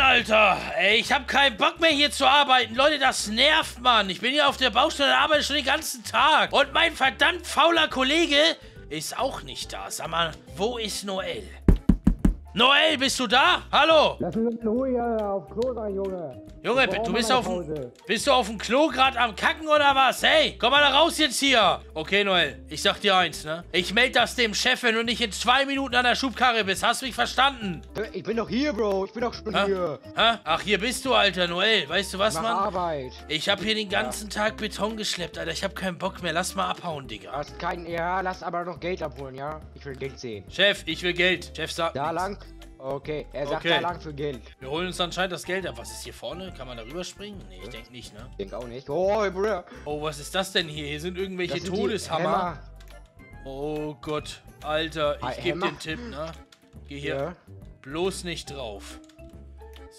Mann, Alter. Ey, ich hab keinen Bock mehr hier zu arbeiten. Leute, das nervt, Mann. Ich bin hier auf der Baustelle und arbeite schon den ganzen Tag. Und mein verdammt fauler Kollege ist auch nicht da. Sag mal, wo ist Noel? Noel, bist du da? Hallo? Lass mich in Ruhe hier auf Klo sein, Junge. Junge, du bist auf dem Klo gerade am Kacken oder was? Hey, komm mal da raus jetzt hier. Okay, Noel, ich sag dir eins, ne? Ich melde das dem Chef, wenn du nicht in 2 Minuten an der Schubkarre bist. Hast du mich verstanden? Ich bin doch hier, Bro. Ich bin doch schon hier. Ha? Ach, hier bist du, Alter, Noel. Weißt du was, Mann? Arbeit. Ich hab hier den ganzen Tag Beton geschleppt, Alter. Ich hab keinen Bock mehr. Lass mal abhauen, Digga. Hast keinen, ja, lass aber noch Geld abholen, ja? Ich will Geld sehen. Chef, ich will Geld. Chef sagt... Da lang. Okay, er sagt da lang für Geld. Wir holen uns anscheinend das Geld ab. Was ist hier vorne? Kann man da rüber springen? Nee, ich denke nicht, ne? Ich denke auch nicht. Oh, Bruder. Oh, was ist das denn hier? Hier sind irgendwelche Todeshammer. Oh Gott, Alter. Ich gebe den Tipp, ne? Geh hier bloß nicht drauf.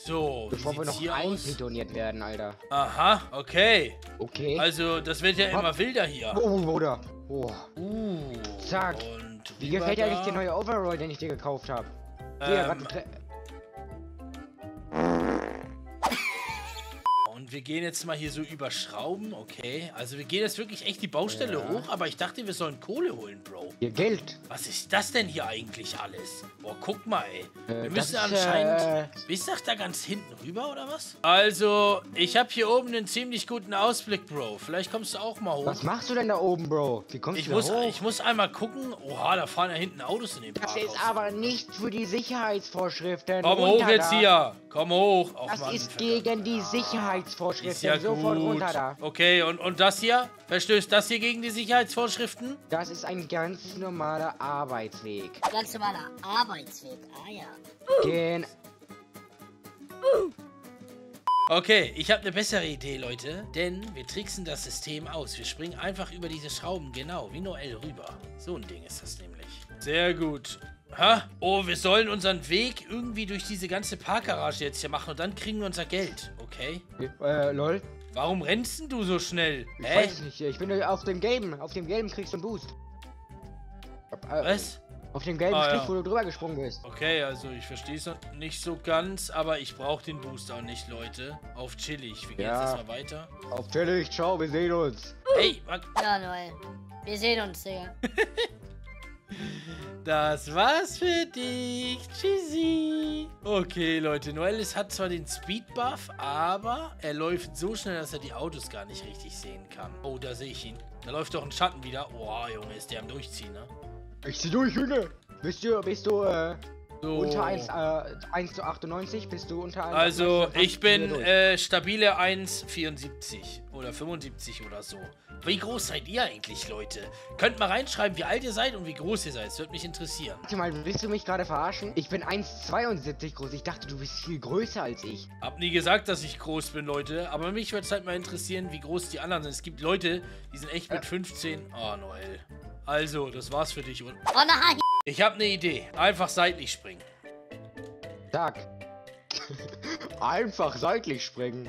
So, bevor wir noch hier einbetoniert werden, Alter. Aha, okay. Okay. Also, das wird ja immer wilder hier. Oh, Bruder. Oh. Zack. Wie gefällt dir eigentlich der neue Overall, den ich dir gekauft habe? Und wir gehen jetzt mal hier so über Schrauben, okay. Also wir gehen jetzt wirklich echt die Baustelle hoch, aber ich dachte, wir sollen Kohle holen, Bro. Ihr Geld. Was ist das denn hier eigentlich alles? Boah, guck mal, ey. Wir müssen anscheinend... Bist du da ganz hinten rüber, oder was? Also, ich habe hier oben einen ziemlich guten Ausblick, Bro. Vielleicht kommst du auch mal hoch. Was machst du denn da oben, Bro? Wie kommst du hoch? Ich muss einmal gucken. Oha, da fahren ja hinten Autos in den Park. Das ist aber nicht für die Sicherheitsvorschriften. Komm hoch jetzt hier. Komm hoch. Das ist gegen die Sicherheitsvorschriften. Ist ja sofort runter da. Okay, und das hier? Verstößt das hier gegen die Sicherheitsvorschriften? Das ist ein ganz normaler Arbeitsweg. Ganz normaler Arbeitsweg, ah ja. Okay, ich habe eine bessere Idee, Leute. Denn wir tricksen das System aus. Wir springen einfach über diese Schrauben, genau, wie Noel rüber. So ein Ding ist das nämlich. Sehr gut. Ha? Oh, wir sollen unseren Weg irgendwie durch diese ganze Parkgarage jetzt hier machen und dann kriegen wir unser Geld, okay? Lol. Warum rennst denn du so schnell? Ich weiß nicht, ich bin auf dem Gelben. Auf dem Gelben kriegst du einen Boost. Was? Auf dem gelben Strich, wo du drüber gesprungen bist. Okay, also ich verstehe es nicht so ganz, aber ich brauche den Boost auch nicht, Leute. Auf chillig. Wie geht's jetzt mal weiter? Auf chillig, ciao, wir sehen uns. Hey, was? Ja, Noel. Wir sehen uns, Digga. Das war's für dich. Tschüssi. Okay, Leute. Noel hat zwar den Speed-Buff, aber er läuft so schnell, dass er die Autos gar nicht richtig sehen kann. Oh, da sehe ich ihn. Da läuft doch ein Schatten wieder. Oh, Junge, ist der am Durchziehen, ne? Ich zieh durch, Junge. Bist du unter 1 zu 98? Bist du unter 1? Also, ich bin stabile 1,74 oder 75 oder so. Wie groß seid ihr eigentlich, Leute? Könnt mal reinschreiben, wie alt ihr seid und wie groß ihr seid. Das würde mich interessieren. Warte mal, willst du mich gerade verarschen? Ich bin 1,72 groß. Ich dachte, du bist viel größer als ich. Hab nie gesagt, dass ich groß bin, Leute. Aber mich würde es halt mal interessieren, wie groß die anderen sind. Es gibt Leute, die sind echt mit 15. Oh, Noel. Also, das war's für dich. Und ich habe eine Idee. Einfach seitlich springen. Tag. Einfach seitlich springen.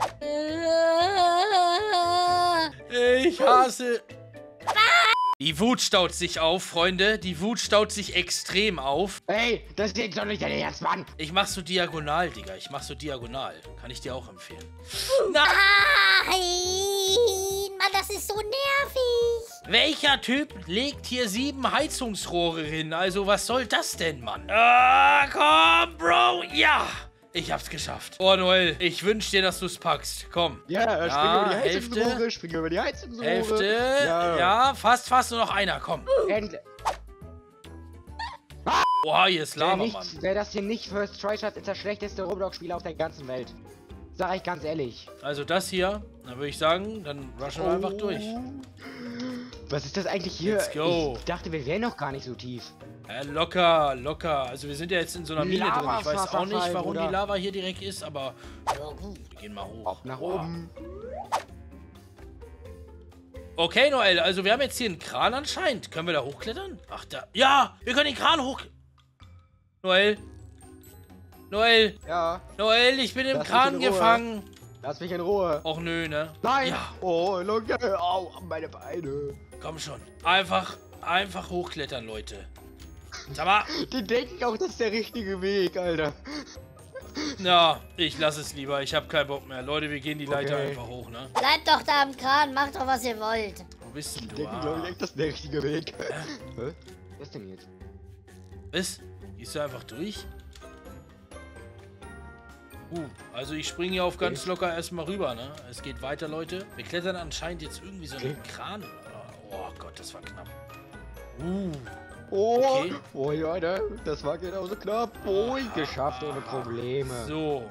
Ich hasse... Die Wut staut sich auf, Freunde. Die Wut staut sich extrem auf. Ey, das geht doch nicht dein Herz, Mann. Ich mach so diagonal, Digga. Ich mach so diagonal. Kann ich dir auch empfehlen. Nein, Mann, das ist so nervig. Welcher Typ legt hier 7 Heizungsrohre hin? Also, was soll das denn, Mann? Ah, komm, Bro. Ja, ich hab's geschafft. Oh, Noel, ich wünsch dir, dass du's packst. Komm. Ja, spring über die Heizungsrohre. Hälfte. Ja, fast nur noch einer. Komm. Boah, hier ist Lava, Mann. Wer das hier nicht First Try schafft, ist das schlechteste Roblox-Spieler auf der ganzen Welt. Sag ich ganz ehrlich. Also, das hier, dann würde ich sagen, dann rushen wir einfach durch. Was ist das eigentlich hier? Let's go. Ich dachte, wir wären noch gar nicht so tief. Locker, locker. Also wir sind ja jetzt in so einer Mine drin. Ich weiß auch nicht, warum die Lava hier direkt ist, aber wir gehen mal hoch. Ab nach oben. Okay, Noel, also wir haben jetzt hier einen Kran anscheinend. Können wir da hochklettern? Ach, da. Ja, wir können den Kran hoch... Noel. Ja? Noel, ich bin im Kran gefangen. Lass mich in Ruhe. Och nö, ne? Nein! Ja. Oh, Leute, au, meine Beine. Komm schon. Einfach hochklettern, Leute. Sag mal. Die denken auch, das ist der richtige Weg, Alter. Na, ich lasse es lieber. Ich habe keinen Bock mehr. Leute, wir gehen die Leiter einfach hoch, ne? Bleibt doch da am Kran. Macht doch, was ihr wollt. Wo bist denn du? Ich glaube, das ist der richtige Weg. Hä? Was denn jetzt? Was? Gehst du einfach durch? Also ich springe hier auf ganz locker erstmal rüber, ne? Es geht weiter, Leute. Wir klettern anscheinend jetzt irgendwie so einen Kran. Oh Gott, das war knapp. Okay. Oh, Leute, das war genauso knapp. Oh, ich geschafft ohne Probleme. So.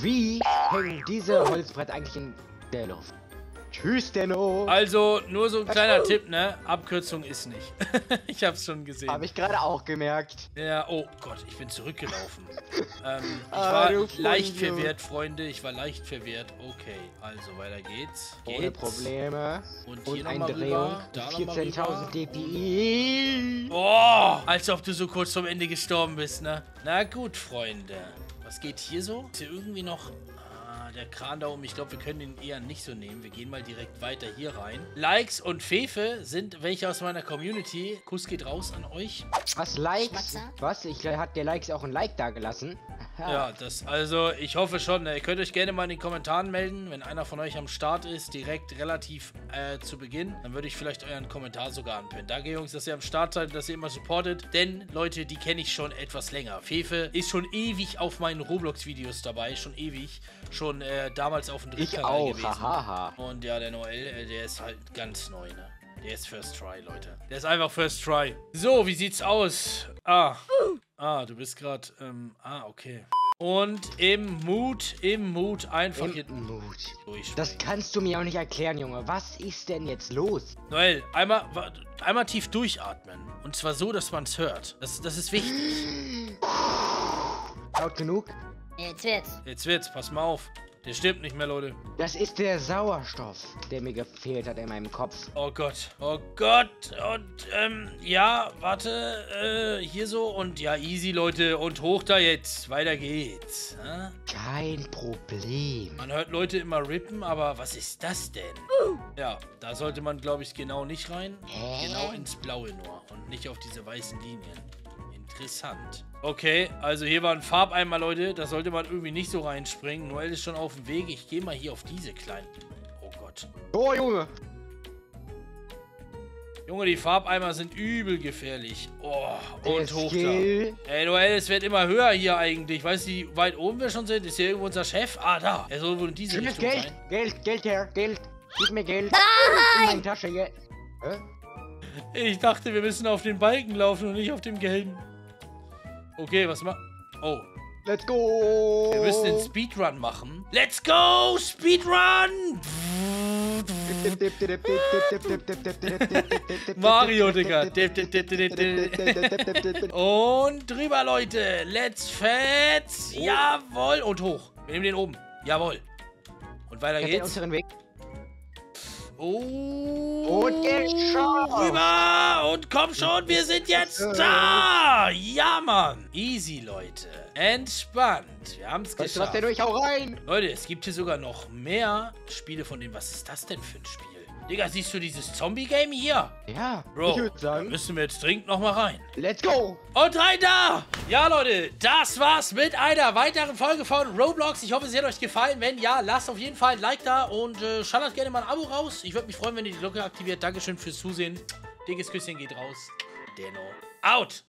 Wie hängen diese Holzbretter eigentlich in der Luft? Tschüss, Dennome. Also, nur so ein kleiner Tipp, ne? Abkürzung ist nicht. Ich hab's schon gesehen. Habe ich gerade auch gemerkt. Ja, oh Gott, ich bin zurückgelaufen. Ich war leicht verwehrt, Freunde. Ich war leicht verwehrt. Okay, also weiter geht's. Ohne Probleme. Und hier nochmal rüber. 14.000 DPI. Oh, als ob du so kurz vorm Ende gestorben bist, ne? Na gut, Freunde. Was geht hier so? Ist hier irgendwie noch... Der Kran da oben, ich glaube, wir können den eher nicht so nehmen. Wir gehen mal direkt weiter hier rein. Likes und Fefe sind welche aus meiner Community. Kuss geht raus an euch. Was, Likes? Schmatzer? Was? Ich hat der Likes auch ein Like da gelassen? Ja, das, also ich hoffe schon. Ne? Ihr könnt euch gerne mal in den Kommentaren melden. Wenn einer von euch am Start ist, direkt relativ zu Beginn, dann würde ich vielleicht euren Kommentar sogar anpinnen. Danke, Jungs, dass ihr am Start seid, dass ihr immer supportet. Denn, Leute, die kenne ich schon etwas länger. Fefe ist schon ewig auf meinen Roblox-Videos dabei. Schon ewig. Schon damals auf dem Drittkanal gewesen. Haha. Und ja, der Noel, der ist halt ganz neu, ne? Der ist First Try, Leute. Der ist einfach First Try. So, wie sieht's aus? Du bist gerade, okay. Und im Mut einfach hier durchspringen. Das kannst du mir auch nicht erklären, Junge. Was ist denn jetzt los? Noel, einmal tief durchatmen. Und zwar so, dass man's hört. Das ist wichtig. Laut genug? Jetzt wird's. Pass mal auf. Der stirbt nicht mehr, Leute. Das ist der Sauerstoff, der mir gefehlt hat in meinem Kopf. Oh Gott. Und, ja, warte. Hier so. Und ja, easy, Leute. Und hoch da jetzt. Weiter geht's. Ha? Kein Problem. Man hört Leute immer rippen, aber was ist das denn? Ja, da sollte man, glaube ich, genau nicht rein. Genau ins Blaue nur. Und nicht auf diese weißen Linien. Interessant. Okay, also hier war ein Farbeimer, Leute. Da sollte man irgendwie nicht so reinspringen. Noel ist schon auf dem Weg. Ich gehe mal hier auf diese kleinen. Oh Gott. Oh, Junge. Junge, die Farbeimer sind übel gefährlich. Oh, und hoch da. Ey, Noel, es wird immer höher hier eigentlich. Weißt du, wie weit oben wir schon sind? Ist hier irgendwo unser Chef? Ah, da. Er soll wohl in diese Richtung sein. Geld her. Geld. Gib mir Geld. Nein. In meine Tasche. Hä? Ich dachte, wir müssen auf den Balken laufen und nicht auf dem gelben. Okay, was machen? Oh. Let's go! Wir müssen den Speedrun machen. Let's go! Speedrun! Mario, Digga. Und drüber, Leute. Let's fetz. Jawohl. Und hoch. Wir nehmen den oben. Jawohl. Und weiter geht's. Und jetzt schon rüber. Und komm schon, wir sind jetzt da. Ja, Mann. Easy, Leute. Entspannt. Wir haben es geschafft. Lass den durch auch rein. Leute, es gibt hier sogar noch mehr Spiele von denen. Was ist das denn für ein Spiel? Digga, siehst du dieses Zombie-Game hier? Ja, Bro, ich würde sagen, müssen wir jetzt dringend nochmal rein. Let's go! Und rein da! Ja, Leute, das war's mit einer weiteren Folge von Roblox. Ich hoffe, es hat euch gefallen. Wenn ja, lasst auf jeden Fall ein Like da und schallert gerne mal ein Abo raus. Ich würde mich freuen, wenn ihr die Glocke aktiviert. Dankeschön fürs Zusehen. Dickes Küsschen geht raus. Dennome out!